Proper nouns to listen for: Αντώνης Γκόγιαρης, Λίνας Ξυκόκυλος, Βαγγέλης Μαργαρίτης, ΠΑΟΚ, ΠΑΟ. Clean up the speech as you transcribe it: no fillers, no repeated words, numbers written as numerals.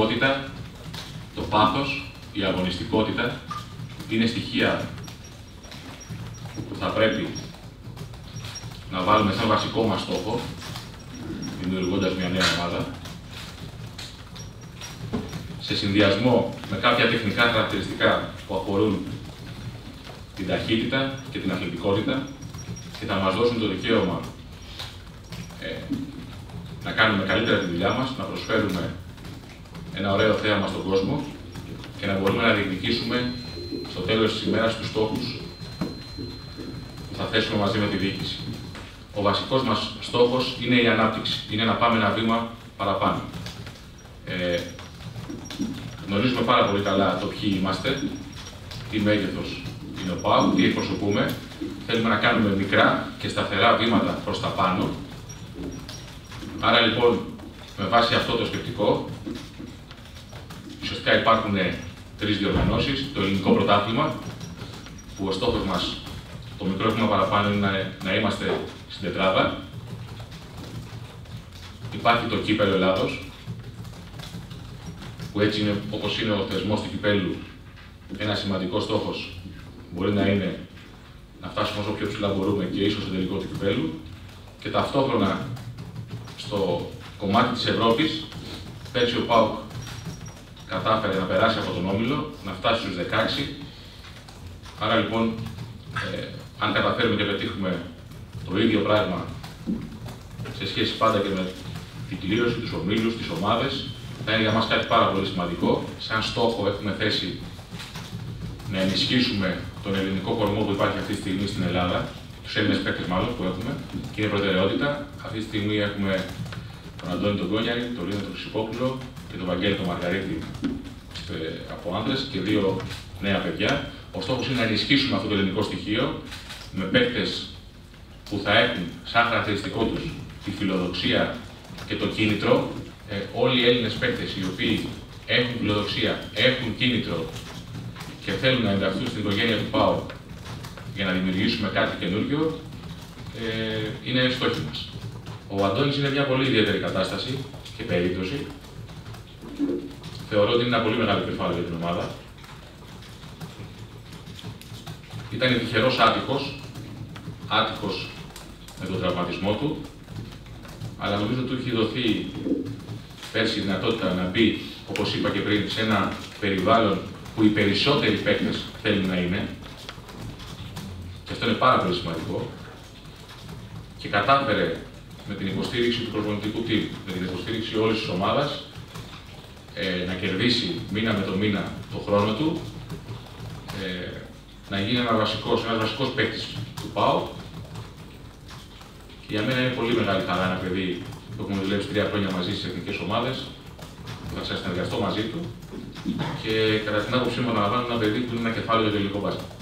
προσωπικότητα, το πάθος, η αγωνιστικότητα είναι στοιχεία που θα πρέπει να βάλουμε σαν βασικό μας στόχο, δημιουργώντας μια νέα ομάδα, σε συνδυασμό με κάποια τεχνικά χαρακτηριστικά που αφορούν την ταχύτητα και την αθλητικότητα και θα μας δώσουν το δικαίωμα να κάνουμε καλύτερα τη δουλειά μας, να προσφέρουμε ένα ωραίο θέαμα στον κόσμο και να μπορούμε να διεκδικήσουμε στο τέλος της ημέρας τους στόχους που θα θέσουμε μαζί με τη διοίκηση. Ο βασικός μας στόχος είναι η ανάπτυξη, είναι να πάμε ένα βήμα παραπάνω. Γνωρίζουμε πάρα πολύ καλά το ποιοι είμαστε, τι μέγεθος είναι ο ΠΑΟ, τι εκπροσωπούμε. Θέλουμε να κάνουμε μικρά και σταθερά βήματα προς τα πάνω. Άρα λοιπόν, με βάση αυτό το σκεπτικό, ουσιαστικά υπάρχουν τρεις διοργανώσεις. Το ελληνικό πρωτάθλημα, που ο στόχος μας, το μικρό βήμα παραπάνω, είναι να είμαστε στην τετράδα. Υπάρχει το κύπελλο Ελλάδος, που έτσι είναι, όπως είναι ο θεσμός του κυπέλλου, ένα σημαντικό στόχος μπορεί να είναι να φτάσουμε όσο πιο ψηλά μπορούμε και ίσως στο τελικό του κυπέλλου. Και ταυτόχρονα στο κομμάτι της Ευρώπης, πέρσι ο ΠΑΟΚ κατάφερε να περάσει από τον Όμιλο, να φτάσει στους 16. Άρα λοιπόν, αν καταφέρουμε και πετύχουμε το ίδιο πράγμα σε σχέση πάντα και με την κλήρωση, τους ομίλους, τις ομάδες, θα είναι για μας κάτι πάρα πολύ σημαντικό. Σαν στόχο έχουμε θέσει να ενισχύσουμε τον ελληνικό κορμό που υπάρχει αυτή τη στιγμή στην Ελλάδα, τους Έλληνες παίκτες μάλλον που έχουμε, και είναι προτεραιότητα. Αυτή τη στιγμή έχουμε τον Αντώνη τον Γκόγιαρη, τον Λίνα τον Ξυκόκυλο και τον Βαγγέλη τον Μαργαρίτη από άνδρες και δύο νέα παιδιά. Ο στόχος είναι να ενισχύσουμε αυτό το ελληνικό στοιχείο με παίκτες που θα έχουν σαν χαρακτηριστικό τους τη φιλοδοξία και το κίνητρο. Όλοι οι Έλληνες παίκτες οι οποίοι έχουν φιλοδοξία, έχουν κίνητρο και θέλουν να ενταχθούν στην οικογένεια του ΠΑΟ για να δημιουργήσουμε κάτι καινούργιο, είναι στόχοι μας. Ο Αντώνης είναι μια πολύ ιδιαίτερη κατάσταση και περίπτωση. Θεωρώ ότι είναι ένα πολύ μεγάλο κεφάλαιο για την ομάδα. Ήταν τυχερός άτυχος με τον τραυματισμό του, αλλά νομίζω του είχε δοθεί πέρσι η δυνατότητα να μπει, όπως είπα και πριν, σε ένα περιβάλλον που οι περισσότεροι παίκτες θέλουν να είναι. Και αυτό είναι πάρα πολύ σημαντικό. Και κατάφερε με την υποστήριξη του προπονητικού team, με την υποστήριξη όλης της ομάδας, να κερδίσει μήνα με το μήνα το χρόνο του, να γίνει ένας βασικός παίκτης του ΠΑΟ. Για μένα είναι πολύ μεγάλη χαρά ένα παιδί που έχουμε δουλέψει 3 χρόνια μαζί στις εθνικές ομάδες, που θα συνεργαστώ μαζί του και κατά την άποψή μου αναλαμβάνω ένα παιδί που είναι ένα κεφάλαιο για το ελληνικό μπάσκετ.